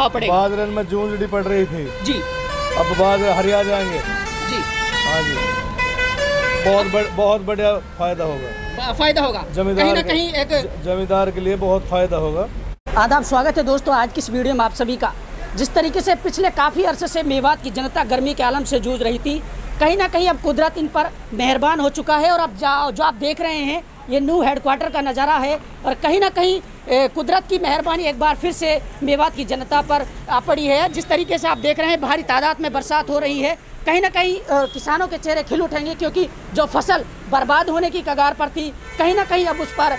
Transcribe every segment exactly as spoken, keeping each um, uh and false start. हाँ पड़ेगा। बाद रन में जून जुड़ी पड़ रही थी जी, अब बाद हरिया जाएंगे जी। हाँ जी, बहुत बड़, बहुत बढ़िया फायदा होगा, फायदा होगा कहीं ना कहीं एक जमींदार के लिए बहुत फायदा होगा। आदाब, स्वागत है दोस्तों आज की इस वीडियो में आप सभी का। जिस तरीके से पिछले काफ़ी अरसे से मेवात की जनता गर्मी के आलम से जूझ रही थी, कहीं ना कहीं अब कुदरत इन पर मेहरबान हो चुका है। और अब जो आप देख रहे हैं ये न्यू हेडक्वार्टर का नज़ारा है, और कहीं ना कहीं कुदरत की मेहरबानी एक बार फिर से मेवात की जनता पर आ पड़ी है। जिस तरीके से आप देख रहे हैं भारी तादाद में बरसात हो रही है, कहीं ना कहीं किसानों के चेहरे खिल उठेंगे, क्योंकि जो फसल बर्बाद होने की कगार पर थी कहीं ना कहीं अब उस पर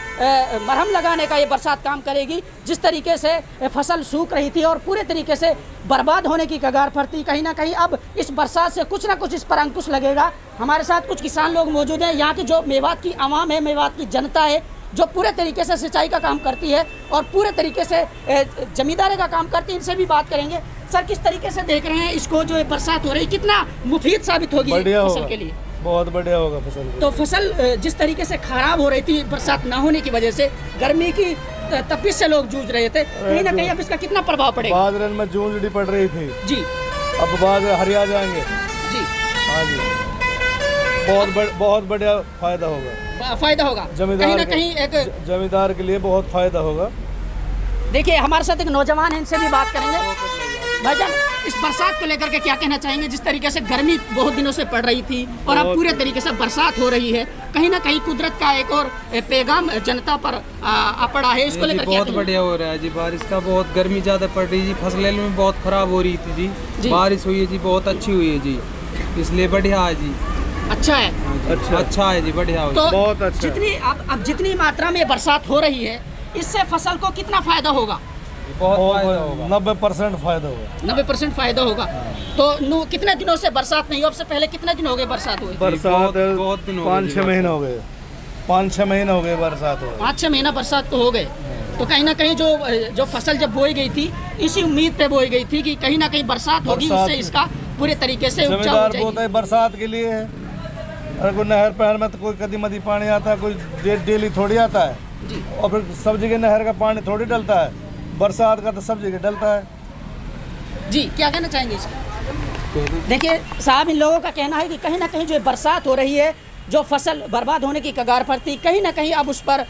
मरहम लगाने का ये बरसात काम करेगी। जिस तरीके से फसल सूख रही थी और पूरे तरीके से बर्बाद होने की कगार पर थी, कहीं ना कहीं अब इस बरसात से कुछ ना कुछ इस पर अंकुश लगेगा। हमारे साथ कुछ किसान लोग मौजूद हैं, यहाँ की जो मेवात की आवाम है, मेवात की जनता है, जो पूरे तरीके से सिंचाई का काम करती है और पूरे तरीके से जमींदारी का काम करती है, इनसे भी बात करेंगे। सर, किस तरीके से देख रहे हैं इसको, जो बरसात हो रही है कितना मुफीद साबित होगी फसल के लिए? बहुत बढ़िया होगा फसल। तो फसल जिस तरीके से खराब हो रही थी बरसात ना होने की वजह से, गर्मी की तपिश से लोग जूझ रहे थे, कहीं ना कहीं अब इसका कितना प्रभाव पड़ेगा? बादल में जूझ पड़ रही थी जी, अब बादल हरिया जाएंगे जी। हाँ जी, बहुत बहुत बढ़िया फायदा होगा, फायदा होगा कहीं ना कहीं एक जमींदार के लिए बहुत फायदा होगा। देखिए हमारे साथ एक नौजवान है, इनसे भी बात करेंगे। भाईजान, इस बरसात को लेकर के क्या कहना चाहेंगे? जिस तरीके से गर्मी बहुत दिनों से पड़ रही थी और अब पूरे तरीके से बरसात हो रही है, कहीं ना कहीं कुदरत का एक और पैगाम जनता पर आ पड़ा है, इसको लेकर बहुत बढ़िया हो रहा है जी। बारिश का बहुत, गर्मी ज्यादा पड़ रही जी, फसलें में बहुत खराब हो रही थी जी, बारिश हुई है जी, बहुत अच्छी हुई है जी, इसलिए बढ़िया है जी। अच्छा है, अच्छा अच्छा है जी, बढ़िया। तो बहुत अच्छा। जितनी अब अब जितनी मात्रा में बरसात हो रही है, इससे फसल को कितना फायदा होगा? बहुत, नब्बे परसेंट फायदा होगा। नब्बे परसेंट फायदा होगा। तो कितने दिनों से बरसात नहीं हो, अब से पहले कितने दिन हो गए बरसात हुई? बरसात बहुत दिन, पाँच छः महीना हो गए, पाँच छः महीना हो गए बरसात हो, पाँच छः महीना बरसात तो हो गए। तो कहीं ना कहीं जो जो फसल जब बोई गई थी इसी उम्मीद पे बोई गई थी कि कहीं ना कहीं बरसात होगी, उससे इसका पूरे तरीके से बरसात के लिए है। अरे कोई नहर पहर में तो कोई कदी मदी पानी आता है, कोई डे डेली थोड़ी आता है, और फिर सब जगह नहर का पानी थोड़ी डलता है, बरसात का तो सब जगह डलता है जी। क्या कहना चाहेंगे इसको? देखिए साहब, इन लोगों का कहना है कि कहीं ना कहीं जो बरसात हो रही है, जो फसल बर्बाद होने की कगार पर थी, कहीं ना कहीं अब उस पर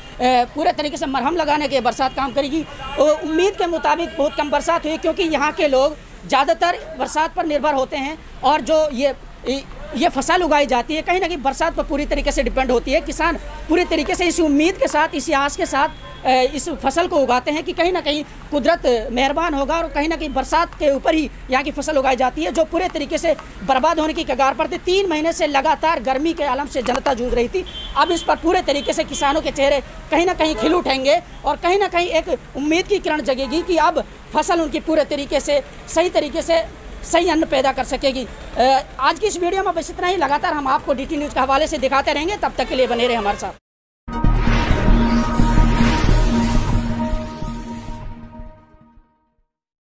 पूरे तरीके से मरहम लगाने के बरसात काम करेगी। और उम्मीद के मुताबिक बहुत कम बरसात हुई, क्योंकि यहाँ के लोग ज़्यादातर बरसात पर निर्भर होते हैं, और जो ये ये फसल उगाई जाती है कहीं ना कहीं बरसात पर पूरी तरीके से डिपेंड होती है। किसान पूरी तरीके से इसी उम्मीद के साथ, इसी आस के साथ इस फसल को उगाते हैं कि कहीं ना कहीं कुदरत मेहरबान होगा, और कहीं ना कहीं बरसात के ऊपर ही यहाँ की फसल उगाई जाती है, जो पूरे तरीके से बर्बाद होने की कगार पर थी। तीन महीने से लगातार गर्मी के आलम से जनता जूझ रही थी, अब इस पर पूरे तरीके से किसानों के चेहरे कहीं ना कहीं खिल उठेंगे, और कहीं ना कहीं एक उम्मीद की किरण जगेगी कि अब फसल उनकी पूरे तरीके से सही तरीके से सही अन्न पैदा कर सकेगी। आज की इस वीडियो में बस इतना ही। लगातार हम आपको डी टी न्यूज़ के हवाले से दिखाते रहेंगे, तब तक के लिए बने रहे हमारे साथ।